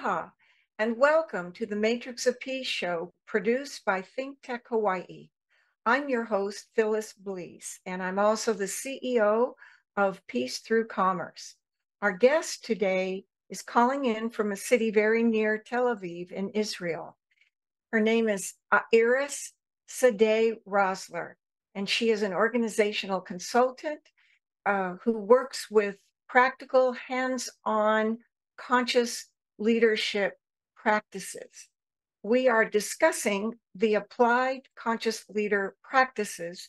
Aloha, and welcome to the Matrix of Peace show produced by Think Tech Hawaii. I'm your host, Phyllis Blease, and I'm also the CEO of Peace Through Commerce. Our guest today is calling in from a city very near Tel Aviv in Israel. Her name is Iris Sadeh Rosler, and she is an organizational consultant who works with practical, hands-on, conscious leadership practices. We are discussing the applied conscious leader practices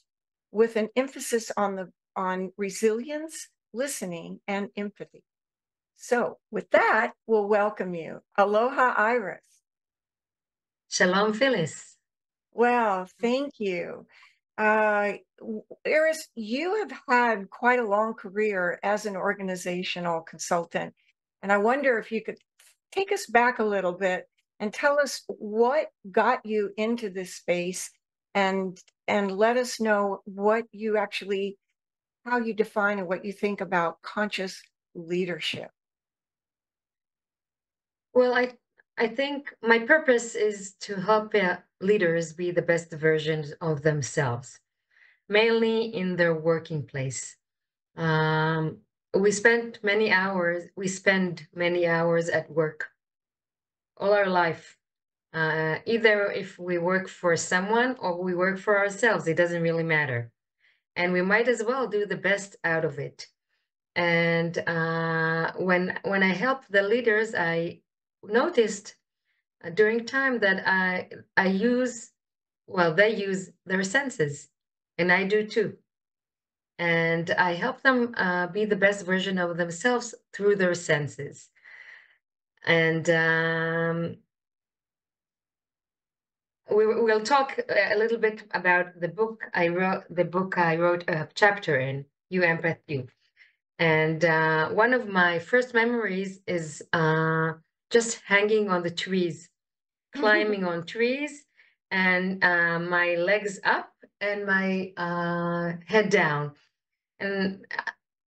with an emphasis on resilience, listening, and empathy. So with that, we'll welcome you. Aloha, Iris. Shalom, Phyllis. Well, thank you. Iris, you have had quite a long career as an organizational consultant, and I wonder if you could take us back a little bit and tell us what got you into this space, and let us know what you actually, how you define and what you think about conscious leadership. Well, I think my purpose is to help leaders be the best versions of themselves, mainly in their working place. We spend many hours at work all our life, either if we work for someone or we work for ourselves, it doesn't really matter. And we might as well do the best out of it. And when I help the leaders, I noticed during time that they use their senses, and I do too. And I help them be the best version of themselves through their senses. And we'll talk a little bit about the book I wrote a chapter in, You, Empathy, You. And one of my first memories is just hanging on the trees, climbing on trees, and my legs up and my head down. And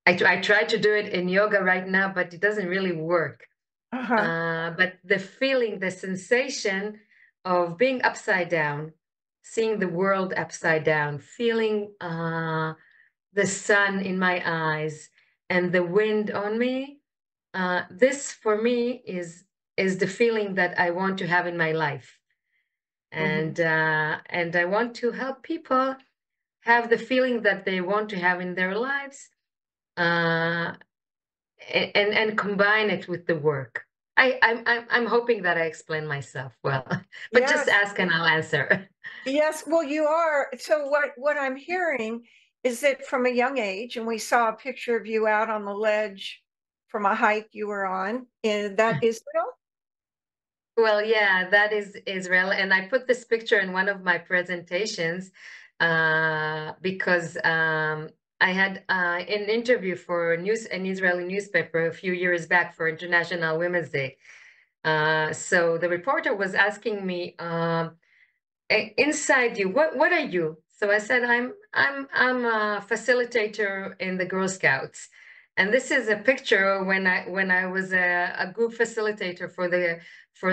I try to do it in yoga right now, but it doesn't really work. Uh-huh. But the feeling, the sensation of being upside down, seeing the world upside down, feeling the sun in my eyes and the wind on me, this for me is the feeling that I want to have in my life. And and I want to help people have the feeling that they want to have in their lives, and combine it with the work. I'm hoping that I explain myself well, but yes. Just ask and I'll answer. Yes, well, you are. So what I'm hearing is that from a young age, and we saw a picture of you out on the ledge from a hike you were on, in that Israel? Well, yeah, that is Israel. And I put this picture in one of my presentations because I had an interview for an Israeli newspaper a few years back for International Women's Day. So the reporter was asking me, inside you, what are you? So I said, I'm a facilitator in the Girl Scouts. And this is a picture when I was a group facilitator for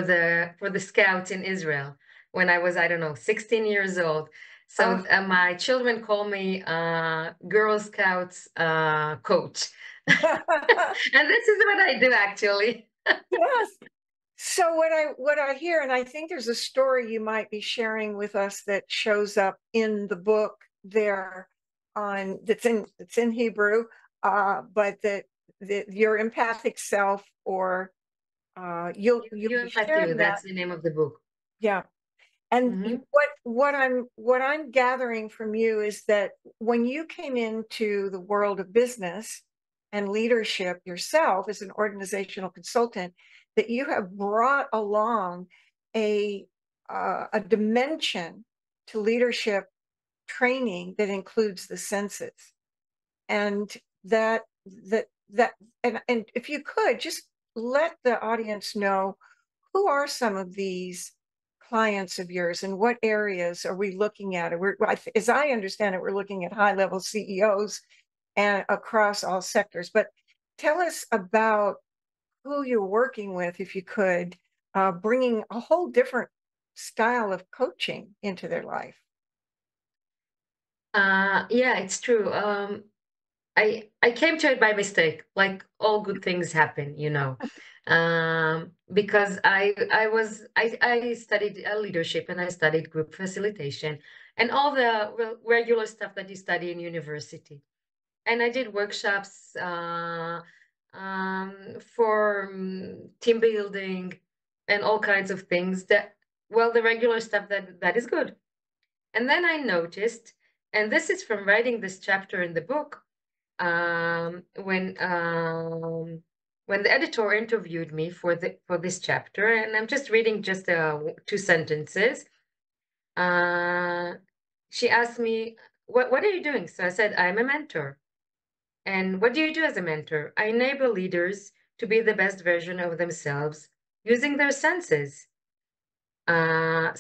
the Scouts in Israel when I was, I don't know, 16 years old. So my children call me Girl Scouts coach, and this is what I do actually. Yes. So what I hear, and I think there's a story you might be sharing with us that shows up in the book there, that's in Hebrew. But your empathic self, or you'll share that. That's the name of the book. Yeah, and what I'm gathering from you is that when you came into the world of business and leadership yourself as an organizational consultant, that you have brought along a dimension to leadership training that includes the senses, and and if you could just let the audience know, who are some of these clients of yours and what areas are we looking at? As I understand it, we're looking at high-level CEOs and across all sectors, but tell us about who you're working with, if you could, bringing a whole different style of coaching into their life. Yeah, it's true. I came to it by mistake, like all good things happen, you know, because I studied leadership and I studied group facilitation and all the regular stuff that you study in university. And I did workshops for team building and all kinds of things that, well, the regular stuff that is good. And then I noticed, and this is from writing this chapter in the book, when the editor interviewed me for this chapter, and I'm just reading just 2 sentences. She asked me, what are you doing? So I said, I'm a mentor. And what do you do as a mentor? I enable leaders to be the best version of themselves using their senses. And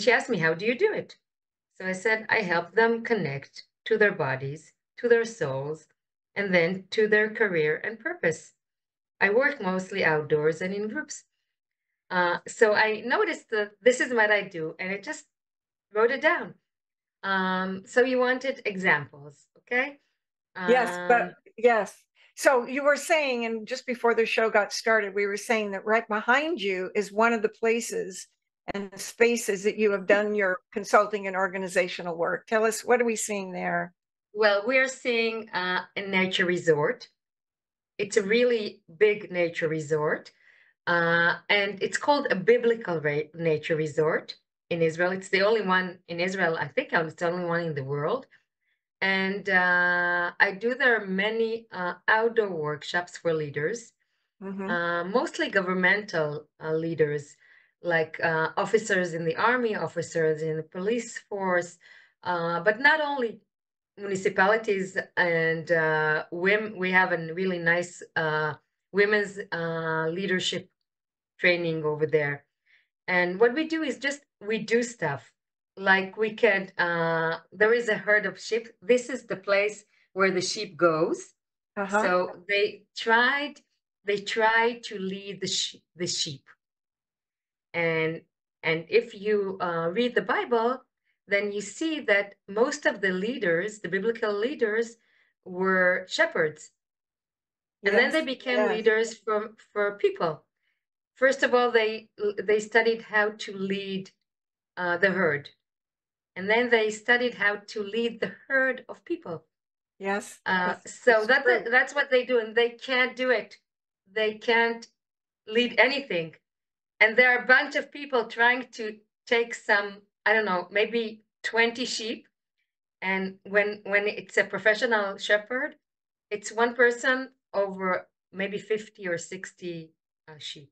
she asked me, how do you do it? So I said, I help them connect to their bodies, to their souls, and then to their career and purpose. I work mostly outdoors and in groups. So I noticed that this is what I do, and I just wrote it down. So you wanted examples, okay? Yes, but yes. So you were saying, and just before the show got started, we were saying that right behind you is one of the places and spaces that you have done your consulting and organizational work. Tell us, what are we seeing there? Well, we are seeing a nature resort. It's a really big nature resort, and it's called a biblical nature resort in Israel. It's the only one in Israel, I think. It's the only one in the world. And I do there many outdoor workshops for leaders, mm-hmm. Mostly governmental leaders, like officers in the army, officers in the police force, but not only municipalities. And women, we have a really nice women's leadership training over there. And what we do is just, we do stuff. Like we can, there is a herd of sheep. This is the place where the sheep goes. Uh-huh. So they try to lead the sheep. And if you read the Bible, then you see that most of the leaders, the biblical leaders, were shepherds. And yes, then they became leaders for people. First of all, they studied how to lead the herd. And then they studied how to lead the herd of people. Yes. So that's what they do. And they can't do it. They can't lead anything. And there are a bunch of people trying to take some, I don't know, maybe 20 sheep. And when it's a professional shepherd, it's one person over maybe 50 or 60 sheep.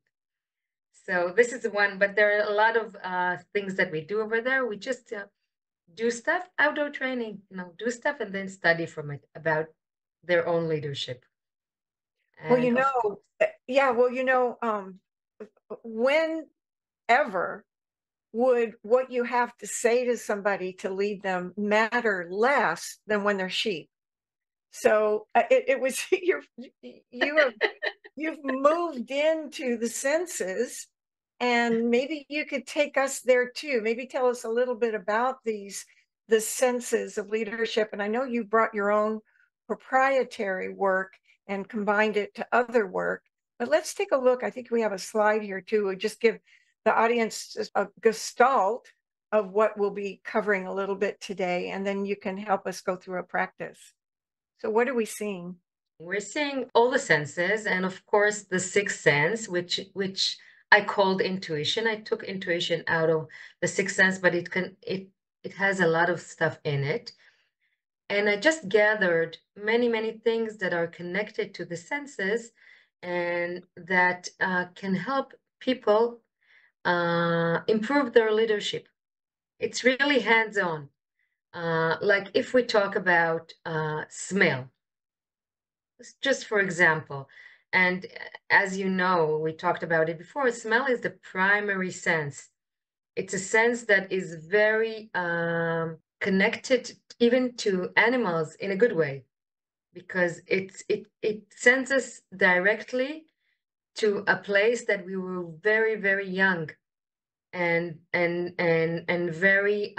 So this is one, but there are a lot of things that we do over there. We just do stuff, outdoor training, you know, do stuff and then study from it about their own leadership. And well, you know, yeah, well, you know, whenever would what you have to say to somebody to lead them matter less than when they're sheep? So it was, you've moved into the senses, and maybe you could take us there too. Maybe tell us a little bit about the senses of leadership. And I know you brought your own proprietary work and combined it to other work, but let's take a look. I think we have a slide here too. We'll just give the audience a gestalt of what we'll be covering a little bit today, and then you can help us go through a practice. So what are we seeing? We're seeing all the senses, and of course the sixth sense, which I called intuition. I took intuition out of the sixth sense, but it has a lot of stuff in it. And I just gathered many things that are connected to the senses and that can help people improve their leadership. It's really hands-on. Like if we talk about smell, just for example, and as you know, we talked about it before, smell is the primary sense. It's a sense that is very connected even to animals in a good way, because it senses directly to a place that we were very, very young and very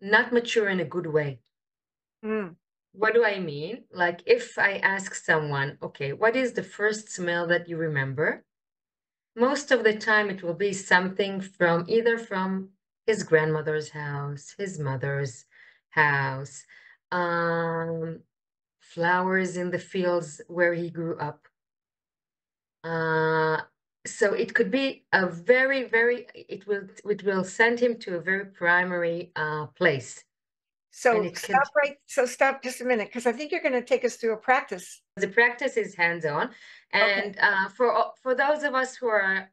not mature in a good way. Mm. What do I mean? Like, if I ask someone, okay, what is the first smell that you remember? Most of the time it will be something from either from his grandmother's house, his mother's house, flowers in the fields where he grew up. So it could be a very, very, it will send him to a very primary place. So stop right. So stop just a minute, because I think you're going to take us through a practice. The practice is hands-on, and okay. For those of us who are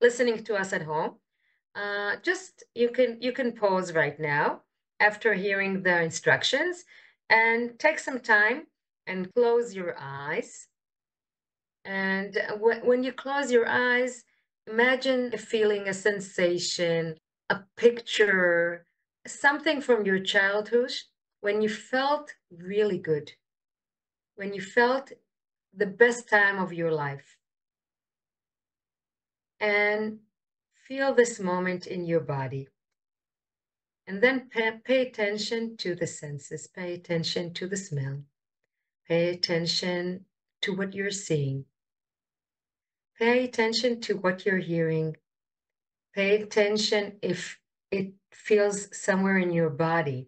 listening to us at home, just you can pause right now after hearing the instructions and take some time and close your eyes. And when you close your eyes, imagine a feeling, a sensation, a picture. Something from your childhood when you felt really good, when you felt the best time of your life. And feel this moment in your body. And then pay attention to the senses, pay attention to the smell, pay attention to what you're seeing, pay attention to what you're hearing, pay attention if it feels somewhere in your body.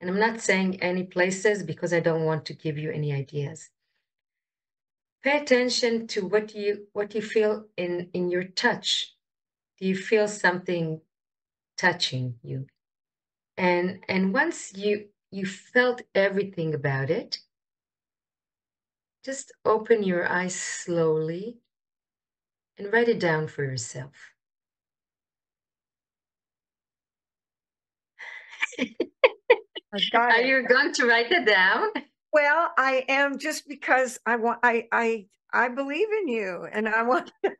And I'm not saying any places because I don't want to give you any ideas. Pay attention to what you feel in your touch. Do you feel something touching you? And once you felt everything about it, just open your eyes slowly and write it down for yourself. Are you going to write it down? Well, I am, just because I want. I believe in you, and I want. And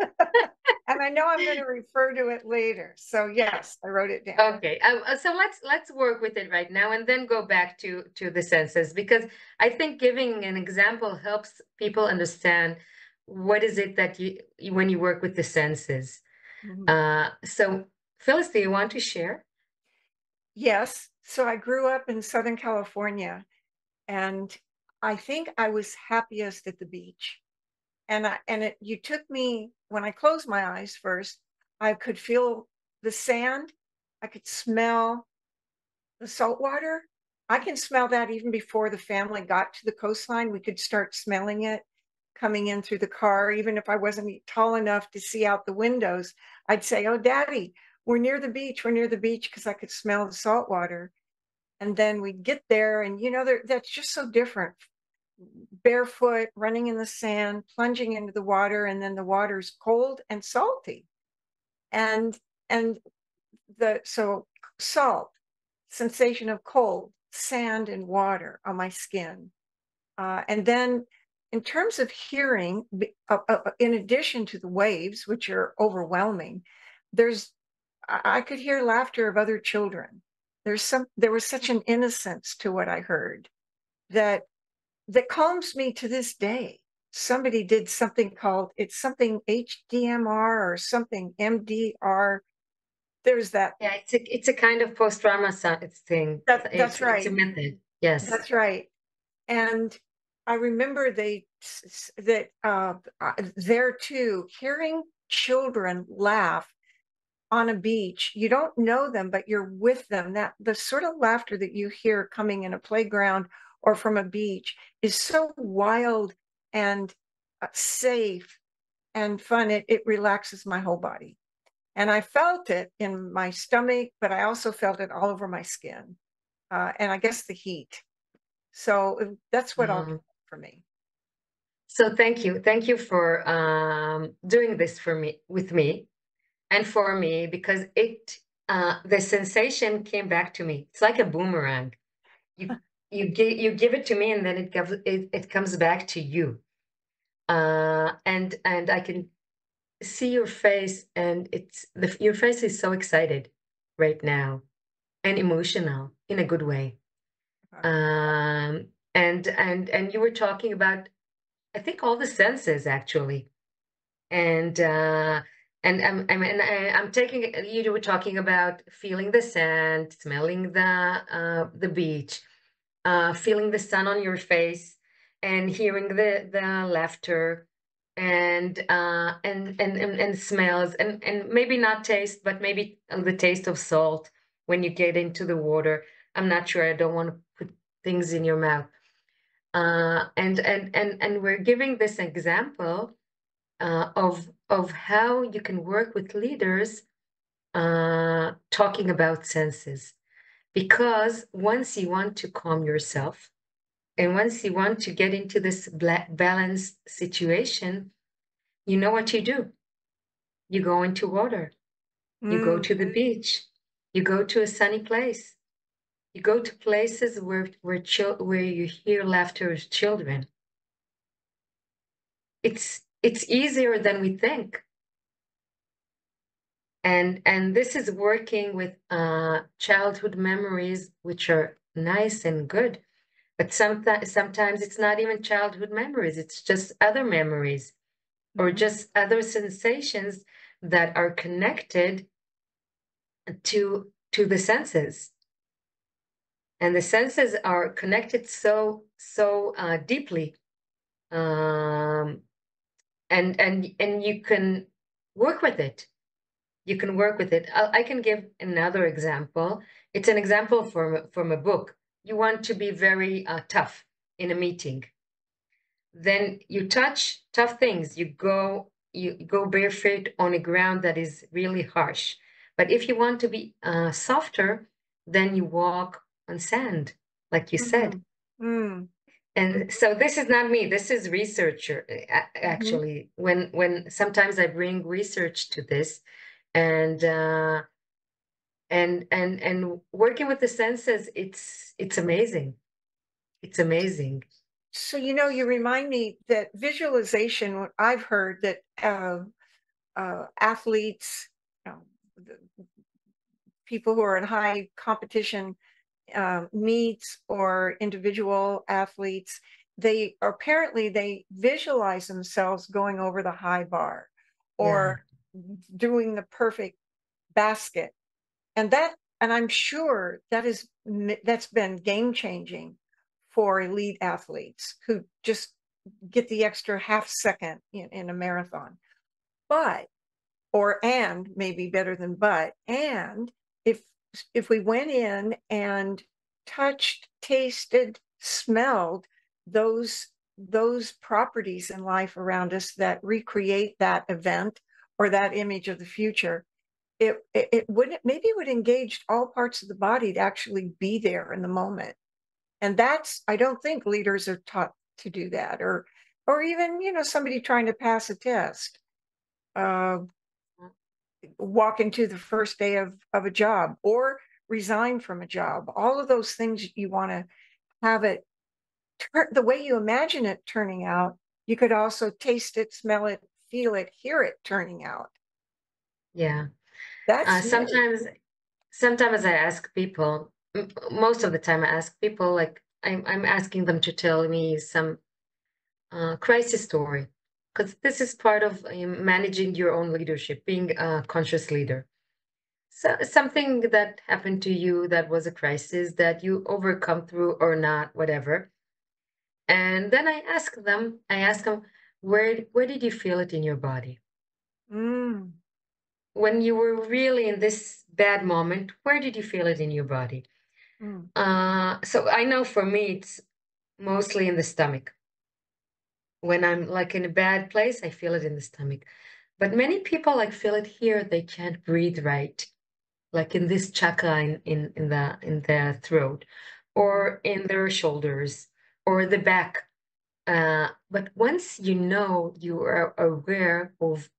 I know I'm going to refer to it later. So yes, I wrote it down. Okay, so let's work with it right now, and then go back to the senses, because I think giving an example helps people understand what is it that you when you work with the senses. Mm-hmm. So Phyllis, do you want to share? Yes. So I grew up in Southern California, and I think I was happiest at the beach. You took me, when I closed my eyes first, I could feel the sand. I could smell the salt water. I can smell that even before the family got to the coastline. We could start smelling it coming in through the car. Even if I wasn't tall enough to see out the windows, I'd say, "Oh, Daddy, we're near the beach, we're near the beach," because I could smell the salt water. And then we'd get there, and you know, that's just so different. Barefoot, running in the sand, plunging into the water, and then the water's cold and salty. So salt, sensation of cold, sand and water on my skin. And then in terms of hearing, in addition to the waves, which are overwhelming, I could hear laughter of other children. There was such an innocence to what I heard that calms me to this day. Somebody did something called, it's something HDMR or something MDR. There's that. Yeah, it's a kind of post-trauma thing. That's right. It's a method. Yes. That's right. And I remember there too, hearing children laugh on a beach. You don't know them, but you're with them. That the sort of laughter that you hear coming in a playground or from a beach is so wild and safe and fun. It relaxes my whole body. And I felt it in my stomach, but I also felt it all over my skin. And I guess the heat. So that's what I'll do for me. So thank you. Thank you for doing this with me. And for me, because the sensation came back to me. It's like a boomerang. You give it to me, and then it comes back to you. And I can see your face, and your face is so excited right now, and emotional in a good way. And you were talking about I think all the senses actually. And I'm taking, you were talking about feeling the sand, smelling the beach, feeling the sun on your face, and hearing the laughter, and smells, and maybe not taste, but maybe the taste of salt when you get into the water. I'm not sure. I don't want to put things in your mouth. And we're giving this example of how you can work with leaders talking about senses, because once you want to calm yourself and once you want to get into this balanced situation, you know what you do. You go into water, you go to the beach, you go to a sunny place, you go to places where you hear laughter of children. It's easier than we think. And this is working with childhood memories, which are nice and good, but sometimes it's not even childhood memories. It's just other memories or just other sensations that are connected to the senses. And the senses are connected so deeply. And you can work with it. You can work with it. I can give another example. It's an example from a book. You want to be very tough in a meeting. Then you touch tough things. You go barefoot on a ground that is really harsh. But if you want to be softer, then you walk on sand, like you said. And so this is not me. This is researcher, actually. When sometimes I bring research to this, and working with the senses, it's amazing. It's amazing. So you know, you remind me that visualization. What I've heard that athletes, you know, people who are in high competition meets or individual athletes, they visualize themselves going over the high bar or doing the perfect basket, and I'm sure that's been game changing for elite athletes who just get the extra half second in a marathon, and if we went in and touched, tasted, smelled those properties in life around us that recreate that event or that image of the future, it would engage all parts of the body to actually be there in the moment. And that's, I don't think leaders are taught to do that, or even, you know, somebody trying to pass a test, walk into the first day of a job or resign from a job. All of those things you want to have it the way you imagine it turning out. You could also taste it, smell it, feel it, hear it turning out. Yeah. That's sometimes I ask people, most of the time I ask people, like I'm asking them to tell me some crisis story. Because this is part of managing your own leadership, being a conscious leader. So something that happened to you that was a crisis that you overcome through or not, whatever. And then I ask them, where did you feel it in your body? When you were really in this bad moment, where did you feel it in your body? So I know for me, it's mostly in the stomach. When I'm like in a bad place, I feel it in the stomach. But many people like feel it here. They can't breathe right, like in this chakra in their throat, or in their shoulders, or the back. But once you know, you are aware of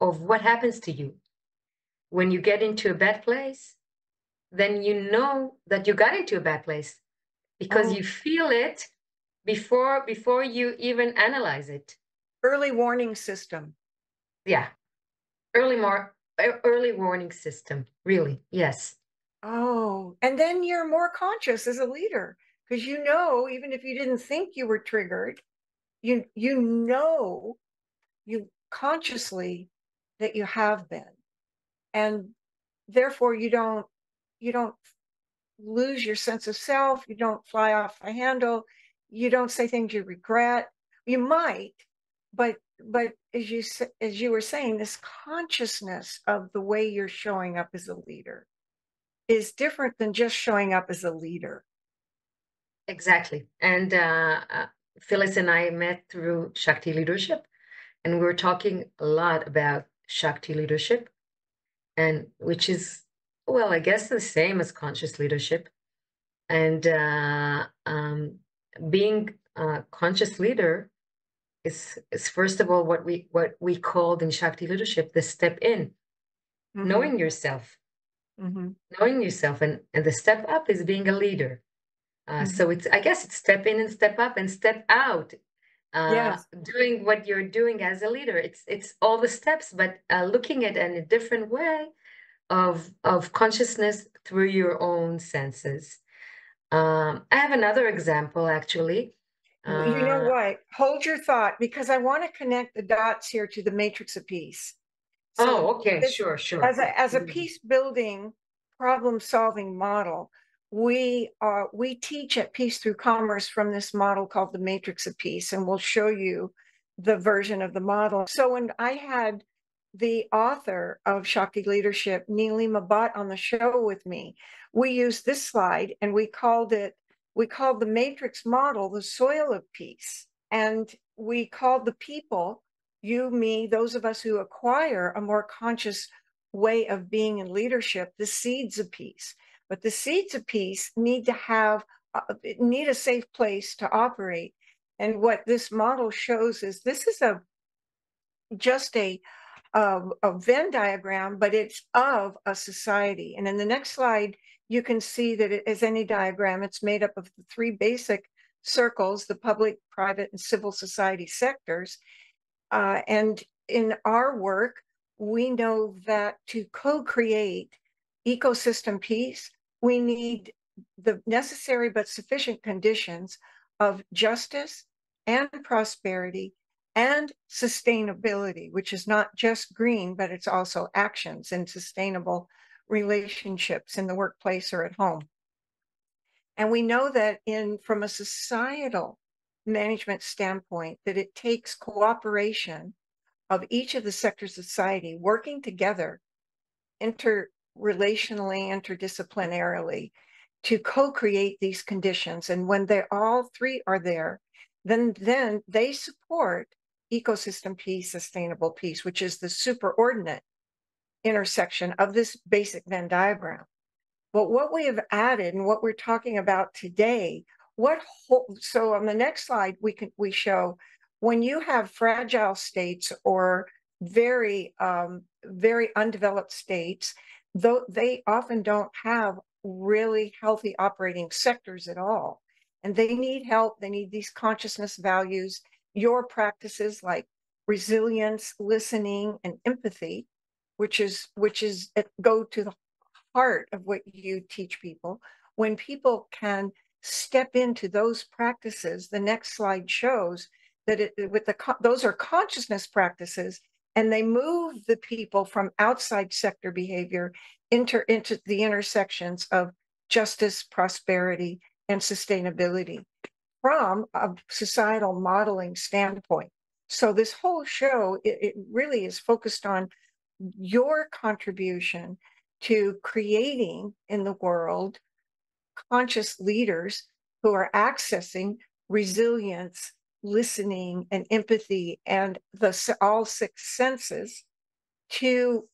what happens to you when you get into a bad place, then you know that you got into a bad place because you feel it. Before you even analyze it. Early warning system. Yeah. Early warning system, really, yes. Oh, and then you're more conscious as a leader because you know, even if you didn't think you were triggered, you know, you consciously that you have been, and therefore you don't lose your sense of self. You don't fly off the handle. You don't say things you regret. You might, but as you were saying, this consciousness of the way you're showing up as a leader is different than just showing up as a leader. Exactly. And Phyllis and I met through Shakti Leadership, and we were talking a lot about Shakti Leadership, and which is, well, I guess the same as conscious leadership. And being a conscious leader is first of all what we called in Shakti Leadership the step in, mm-hmm. knowing yourself, mm-hmm. knowing yourself, and the step up is being a leader. Mm-hmm. So it's, I guess it's step in and step up and step out. Yes. Doing what you're doing as a leader. It's all the steps, but looking at it in a different way of consciousness through your own senses. I have another example, actually. You know what? Hold your thought, because I want to connect the dots here to the Matrix of Peace. So sure. As a peace building, problem solving model, we teach at Peace Through Commerce from this model called the Matrix of Peace, and we'll show you the version of the model. So when I had the author of Shakti Leadership, Neelima Bhatt, on the show with me, we used this slide, and we called the Matrix model the soil of peace. And we called the people, you, me, those of us who acquire a more conscious way of being in leadership, the seeds of peace. But the seeds of peace need a safe place to operate. And what this model shows is this is just a Venn diagram, but it's of a society. And in the next slide, you can see that it is any diagram. It's made up of the three basic circles: the public, private, and civil society sectors. And in our work, we know that to co-create ecosystem peace, we need the necessary but sufficient conditions of justice and prosperity and sustainability, which is not just green, but it's also actions and sustainable relationships in the workplace or at home. And we know that from a societal management standpoint, that it takes cooperation of each of the sectors of society working together interdisciplinarily to co-create these conditions. And when they all three are there, then they support ecosystem peace, sustainable peace, which is the superordinate intersection of this basic Venn diagram. But what we have added and what we're talking about today, so on the next slide, we show when you have fragile states or very undeveloped states, though they often don't have really healthy operating sectors at all. And they need help. They need these consciousness values, your practices like resilience, listening, and empathy, which is go to the heart of what you teach people. When people can step into those practices, the next slide shows that those are consciousness practices, and they move the people from outside sector behavior into the intersections of justice, prosperity, and sustainability from a societal modeling standpoint. So this whole show, it really is focused on your contribution to creating in the world conscious leaders who are accessing resilience, listening, and empathy, and all six senses to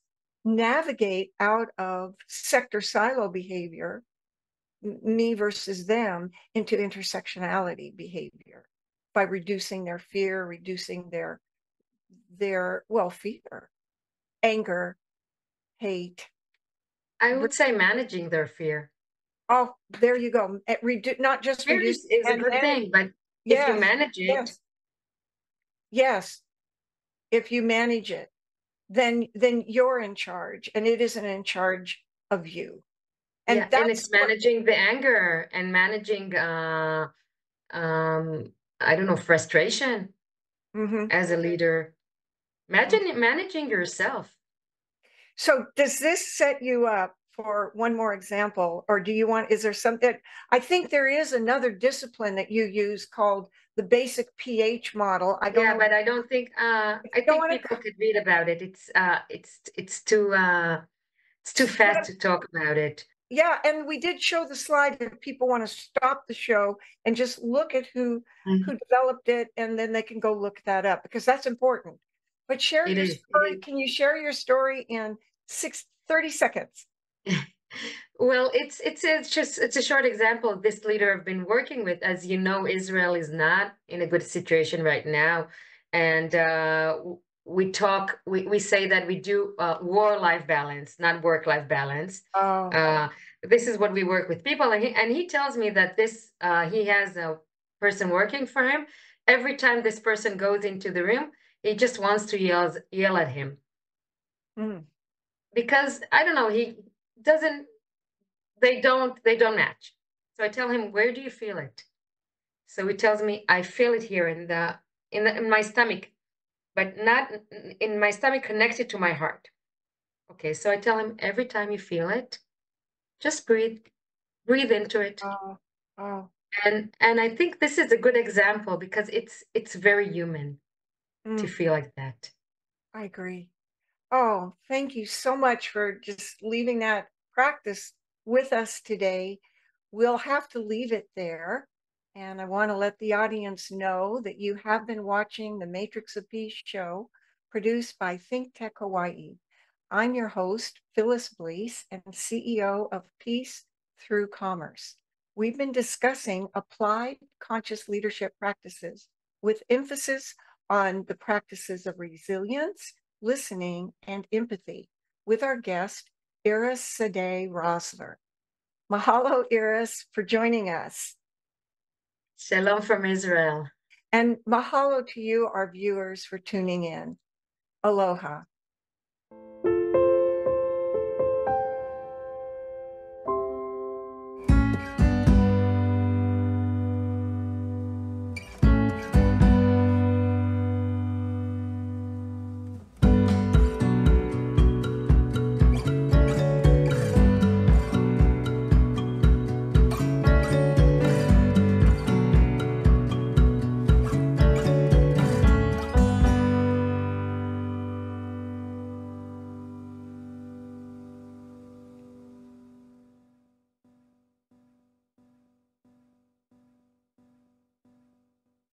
navigate out of sector silo behavior, me versus them, into intersectionality behavior by reducing their fear, reducing their fear, anger, hate. I would say managing their fear. Oh, there you go. Not just fear is a good thing, but yes, if you manage it. Yes. If you manage it, then you're in charge, and it isn't in charge of you. And, yeah, and it's managing the anger and managing, frustration. as a leader. Imagine managing yourself. So does this set you up for one more example, or do you want, is there something, I think there is another discipline that you use called the basic pH model. I don't know, but I don't think, I don't think people could read about it. It's too fast to talk about it. Yeah, and we did show the slide if people want to stop the show and just look at who developed it, and then they can go look that up because that's important. But share your story. Can you share your story in 30 seconds? Well, it's a short example of this leader I've been working with. As you know, Israel is not in a good situation right now, and we say that we do war-life balance, not work-life balance. Oh. This is what we work with people. And he tells me that this, he has a person working for him. Every time this person goes into the room, he just wants to yell at him. Because, I don't know, he doesn't, they don't match. So I tell him, where do you feel it? So he tells me, I feel it here in my stomach. But not in my stomach, connected to my heart. Okay, so I tell him, every time you feel it, just breathe into it. Oh, oh. And I think this is a good example because it's very human to feel like that. I agree. Oh, thank you so much for just leaving that practice with us today. We'll have to leave it there. And I want to let the audience know that you have been watching the Matrix of Peace show produced by Think Tech Hawaii. I'm your host, Phyllis Blease, and CEO of Peace Through Commerce. We've been discussing applied conscious leadership practices with emphasis on the practices of resilience, listening, and empathy with our guest, Iris Sadeh Rosler. Mahalo, Iris, for joining us. Shalom from Israel. And mahalo to you, our viewers, for tuning in. Aloha.